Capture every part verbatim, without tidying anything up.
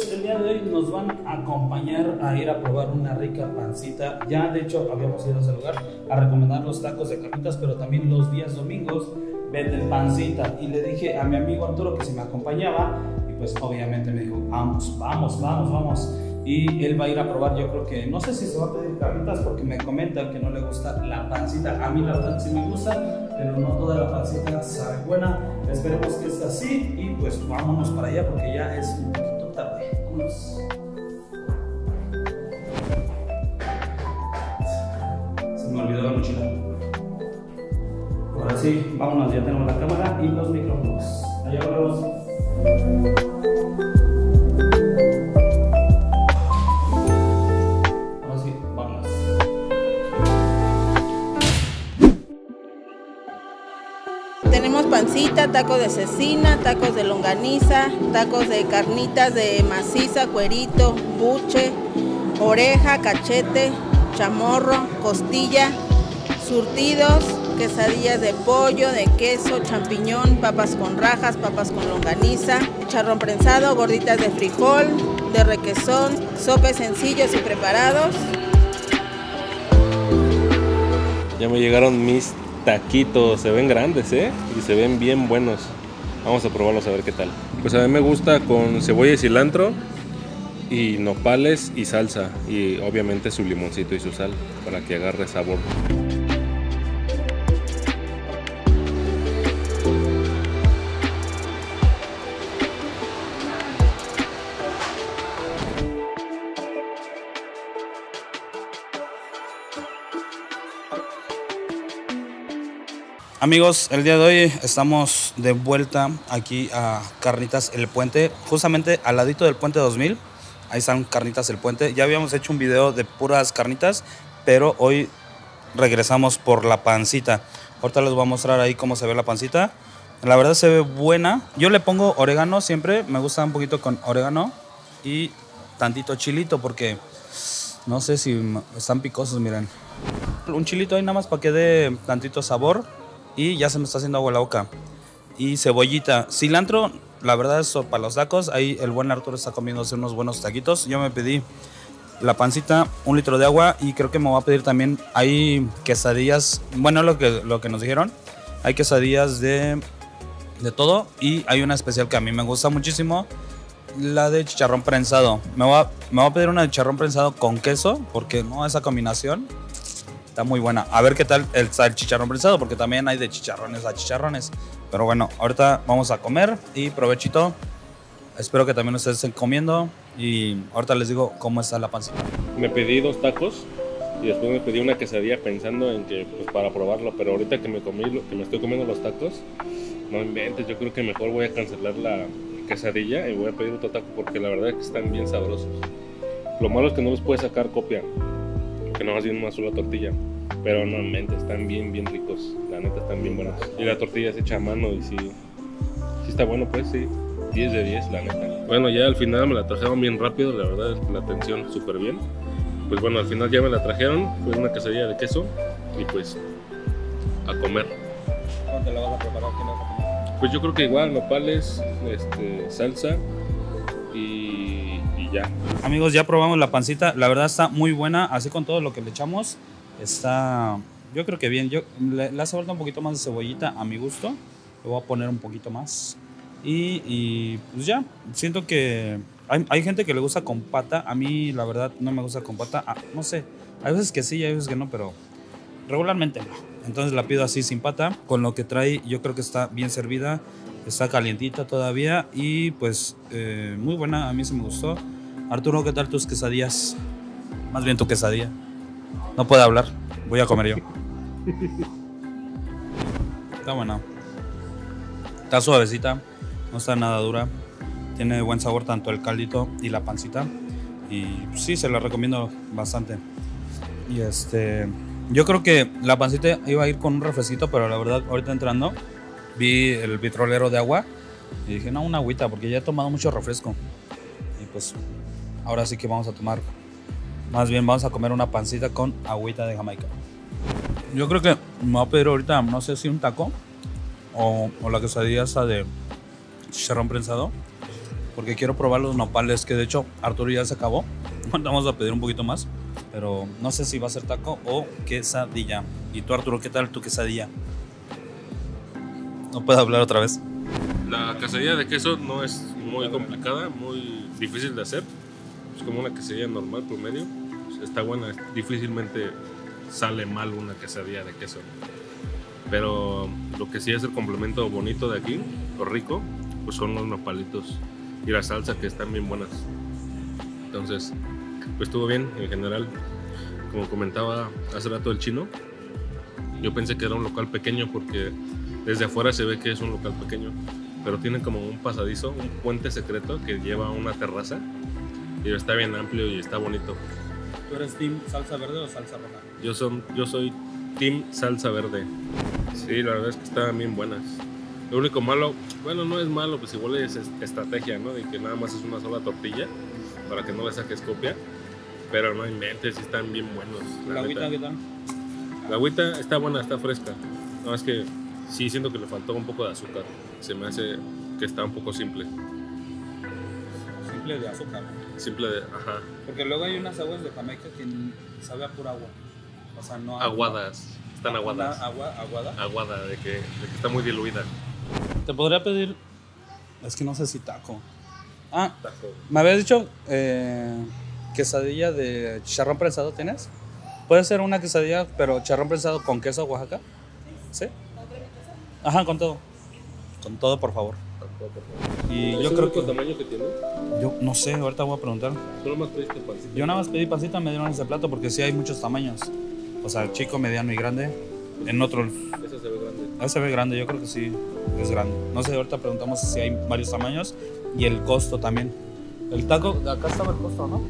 amigos, el día de hoy nos van a acompañar a ir a probar una rica pancita. Ya de hecho habíamos ido a ese lugar a recomendar los tacos de carnitas, pero también los días domingos venden pancita. Y le dije a mi amigo Arturo que se me acompañaba y pues obviamente me dijo vamos, vamos, vamos, vamos. Y él va a ir a probar, yo creo que, no sé si se va a pedir carnitas porque me comentan que no le gusta la pancita. A mí la verdad sí me gusta, pero no toda la pancita sabe buena. Esperemos que esté así y pues vámonos para allá porque ya es un poquito tarde. Vámonos. Se me olvidó la mochila. Ahora sí, vámonos, ya tenemos la cámara y los micrófonos. Allá volvemos. Tenemos pancita, tacos de cecina, tacos de longaniza, tacos de carnitas de maciza, cuerito, buche, oreja, cachete, chamorro, costilla, surtidos, quesadillas de pollo, de queso, champiñón, papas con rajas, papas con longaniza, charrón prensado, gorditas de frijol, de requesón, sopes sencillos y preparados. Ya me llegaron mis taquitos, se ven grandes, ¿eh? Y se ven bien buenos. Vamos a probarlos a ver qué tal. Pues a mí me gusta con cebolla y cilantro y nopales y salsa y obviamente su limoncito y su sal para que agarre sabor. Amigos, el día de hoy estamos de vuelta aquí a Carnitas el Puente, justamente al ladito del Puente dos mil. Ahí están Carnitas el Puente. Ya habíamos hecho un video de puras carnitas, pero hoy regresamos por la pancita. Ahorita les voy a mostrar ahí cómo se ve la pancita. La verdad se ve buena. Yo le pongo orégano siempre, me gusta un poquito con orégano y tantito chilito porque no sé si están picosos, miren. Un chilito ahí nada más para que dé tantito sabor. Y ya se me está haciendo agua la boca. Y cebollita. Cilantro, la verdad, eso para los tacos. Ahí el buen Arturo está comiéndose unos buenos taquitos. Yo me pedí la pancita, un litro de agua. Y creo que me va a pedir también, hay quesadillas. Bueno, lo que, lo que nos dijeron. Hay quesadillas de, de todo. Y hay una especial que a mí me gusta muchísimo. La de chicharrón prensado. Me va, me va a pedir una de chicharrón prensado con queso. Porque no, esa combinación está muy buena. A ver qué tal el, el chicharrón prensado, porque también hay de chicharrones a chicharrones. Pero bueno, ahorita vamos a comer y provechito. Espero que también ustedes estén comiendo y ahorita les digo cómo está la pancita. Me pedí dos tacos y después me pedí una quesadilla pensando en que pues, para probarlo. Pero ahorita que me comí, que me estoy comiendo los tacos, no inventes. Yo creo que mejor voy a cancelar la quesadilla y voy a pedir otro taco porque la verdad es que están bien sabrosos. Lo malo es que no les puedes sacar copia. Que no hacen una sola tortilla, pero no mente, están bien, bien ricos, la neta están bien buenos. Y la tortilla se echa a mano y sí, sí está bueno, pues sí, diez de diez, la neta. Bueno, ya al final me la trajeron bien rápido, la verdad, la atención súper bien. Pues bueno, al final ya me la trajeron, fue una quesadilla de queso y pues a comer. ¿Cómo te la vas a preparar? ¿Quién la vas a preparar? Pues yo creo que igual, nopales, este, salsa y... Ya. Amigos, ya probamos la pancita, la verdad está muy buena, así con todo lo que le echamos, está, yo creo que bien, yo, le, le hace falta un poquito más de cebollita a mi gusto, le voy a poner un poquito más, y, y pues ya, siento que hay, hay gente que le gusta con pata, a mí la verdad no me gusta con pata, ah, no sé, hay veces que sí, hay veces que no, pero regularmente no, entonces la pido así sin pata, con lo que trae yo creo que está bien servida, está calientita todavía y pues eh, muy buena, a mí se me gustó. Arturo, ¿qué tal tus quesadillas? Más bien tu quesadilla. No puedo hablar, voy a comer yo. Está buena. Está suavecita, no está nada dura. Tiene buen sabor tanto el caldito y la pancita. Y pues, sí, se la recomiendo bastante. Y este, yo creo que la pancita iba a ir con un refresquito, pero la verdad, ahorita entrando, vi el vitrolero de agua y dije, no, una agüita, porque ya he tomado mucho refresco. Y pues... ahora sí que vamos a tomar, más bien vamos a comer una pancita con agüita de Jamaica. Yo creo que me voy a pedir ahorita, no sé si un taco o, o la quesadilla esa de chicharrón prensado. porque quiero probar los nopales, que de hecho Arturo ya se acabó. Vamos a pedir un poquito más, pero no sé si va a ser taco o quesadilla. Y tú, Arturo, ¿qué tal tu quesadilla? No puedes hablar otra vez. La quesadilla de queso no es muy complicada, muy difícil de hacer. Es como una quesadilla normal, promedio. Está buena, difícilmente sale mal una quesadilla de queso. Pero lo que sí es el complemento bonito de aquí, lo rico, pues son los nopalitos y la salsa, que están bien buenas. Entonces, pues estuvo bien en general. Como comentaba hace rato el chino, yo pensé que era un local pequeño porque desde afuera se ve que es un local pequeño, pero tiene como un pasadizo, un puente secreto que lleva a una terraza, y está bien amplio y está bonito. ¿Tú eres team salsa verde o salsa roja? Yo, son, yo soy team salsa verde. Sí, la verdad es que están bien buenas. Lo único malo, bueno, no es malo, pues igual es estrategia, ¿no? De que nada más es una sola tortilla para que no le saques copia, pero no inventes, sí están bien buenos. ¿La, ¿La agüita qué tal? La agüita está buena, está fresca. No, es que sí siento que le faltó un poco de azúcar. Se me hace que está un poco simple. Simple de azúcar. Simple de, ajá. Porque luego hay unas aguas de Jamaica que sabe a pura agua. O sea, no aguadas. Agua. Están aguadas. Agua, aguada. Aguada, de que, de que está muy diluida. Te podría pedir, es que no sé si taco. Ah, taco. Me habías dicho eh, quesadilla de chicharrón prensado, ¿tienes? Puede ser una quesadilla, pero chicharrón prensado con queso Oaxaca. ¿Sí? Ajá, con todo. Con todo, por favor. Y yo creo que el tamaño que tiene. Yo no sé, ahorita voy a preguntar. Solo más pediste pancita. Yo nada más pedí pancita, me dieron ese plato porque sí hay muchos tamaños. O sea, chico, mediano y grande. En otro. Ese se ve grande. Ese se ve grande, yo creo que sí es grande. No sé, ahorita preguntamos si hay varios tamaños y el costo también. El taco, acá estaba el costo, ¿no?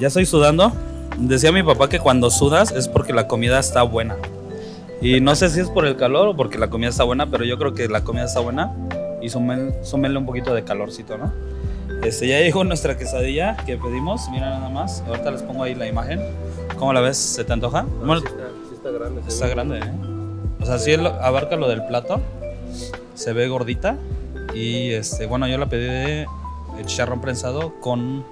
Ya estoy sudando. Decía mi papá que cuando sudas es porque la comida está buena. Y no sé si es por el calor o porque la comida está buena, pero yo creo que la comida está buena y súmenle un poquito de calorcito, ¿no? Este, ya llegó nuestra quesadilla que pedimos, mira nada más. Ahorita les pongo ahí la imagen. ¿Cómo la ves? ¿Se te antoja? No, bueno, sí está, sí está grande. Está grande, ¿eh? O sea, sí el, abarca lo del plato. Se ve gordita. Y este, bueno, yo la pedí de chicharrón prensado con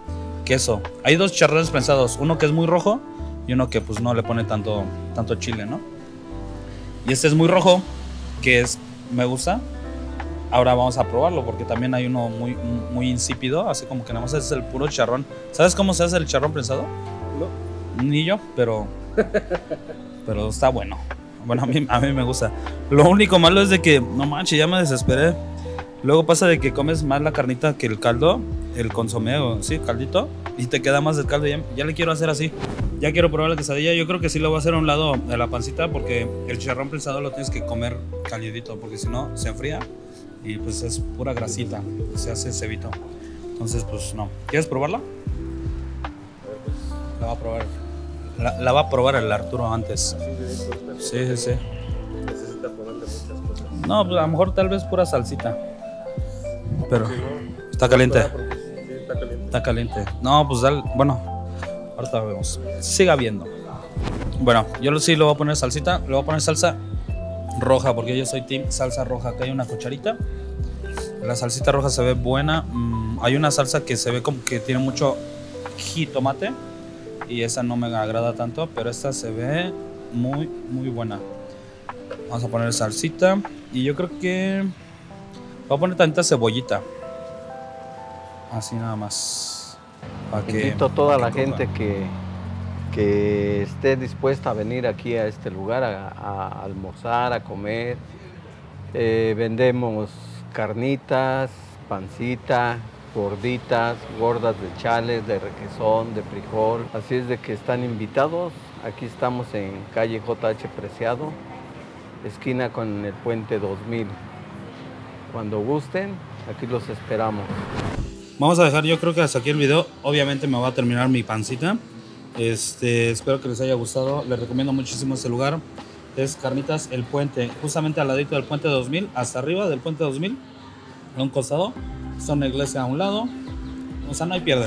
queso. Hay dos chicharrones prensados, uno que es muy rojo y uno que pues no le pone tanto, tanto chile, ¿no? Y este es muy rojo, que es, me gusta. Ahora vamos a probarlo porque también hay uno muy, muy insípido, así como que nada más es el puro chicharrón. ¿Sabes cómo se hace el chicharrón prensado? No. Ni yo, pero, pero está bueno. Bueno, a mí, a mí me gusta. Lo único malo es de que, no manches, ya me desesperé. Luego pasa de que comes más la carnita que el caldo, el consomé, sí, caldito, y te queda más del caldo. Ya, ya le quiero hacer así. Ya quiero probar la quesadilla. Yo creo que sí lo voy a hacer a un lado de la pancita porque el chicharrón prensado lo tienes que comer calidito porque si no se enfría y pues es pura grasita, se hace cebito. Entonces pues no. ¿Quieres probarla? La va a probar. La, la va a probar el Arturo antes. Sí, sí, sí. Necesita ponerle muchas cosas. No, pues a lo mejor tal vez pura salsita. Pero está caliente. Está caliente. Está caliente. No, pues dale, bueno. Ahorita vemos. Siga viendo. Bueno, yo sí le voy a poner salsita. Le voy a poner salsa roja porque yo soy team salsa roja. Acá hay una cucharita. La salsita roja se ve buena. Mm, hay una salsa que se ve como que tiene mucho jitomate y esa no me agrada tanto, pero esta se ve muy, muy buena. Vamos a poner salsita y yo creo que voy a poner tantita cebollita. Así nada más. Que, invito a toda la gente que, que esté dispuesta a venir aquí a este lugar a, a almorzar, a comer. Eh, vendemos carnitas, pancita, gorditas, gordas de chales, de requesón, de frijol. Así es de que están invitados. Aquí estamos en calle J H. Preciado, esquina con el Puente dos mil. Cuando gusten, aquí los esperamos. Vamos a dejar, yo creo que hasta aquí el video. Obviamente me va a terminar mi pancita. Este, espero que les haya gustado. Les recomiendo muchísimo este lugar. Es Carnitas El Puente, justamente al ladito del Puente dos mil, hasta arriba del Puente dos mil, a un costado. Está una iglesia a un lado. O sea, no hay pierde.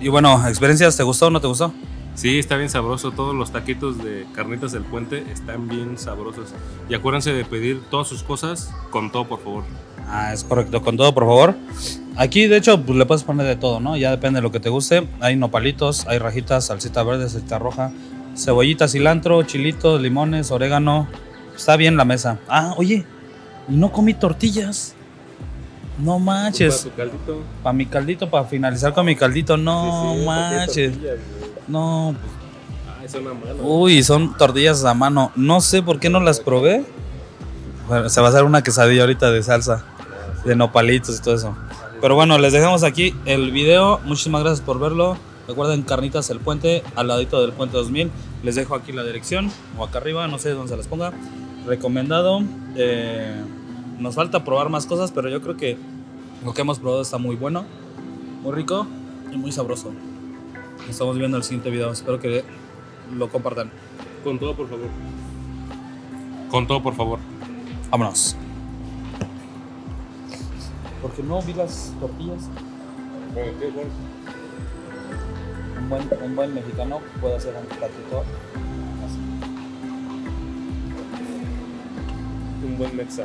Y bueno, experiencias, ¿te gustó o no te gustó? Sí, está bien sabroso. Todos los taquitos de Carnitas del Puente están bien sabrosos. Y acuérdense de pedir todas sus cosas con todo, por favor. Ah, es correcto, con todo, por favor. Aquí, de hecho, pues, le puedes poner de todo, ¿no? Ya depende de lo que te guste. Hay nopalitos, hay rajitas, salsita verde, salsita roja, cebollita, cilantro, chilitos, limones, orégano. Está bien la mesa. Ah, oye, y no comí tortillas. No manches. Para tu caldito. Para mi caldito, para finalizar con mi caldito. No sí, sí, manches. No. Ah, son a mano. Uy, son tortillas a mano. No sé por qué no las probé. Bueno, se va a hacer una quesadilla ahorita de salsa, de nopalitos y todo eso. Pero bueno, les dejamos aquí el video. Muchísimas gracias por verlo. Recuerden, Carnitas el Puente, al ladito del Puente dos mil. Les dejo aquí la dirección o acá arriba, no sé dónde se las ponga. Recomendado. Eh, nos falta probar más cosas, pero yo creo que lo que hemos probado está muy bueno, muy rico y muy sabroso. Nos estamos viendo en el siguiente video. Espero que lo compartan. Con todo, por favor. Con todo, por favor. Vámonos. Porque no vi las tortillas. Bueno, qué bueno. Un buen, un buen mexicano puede hacer un platito así. Un buen mexa.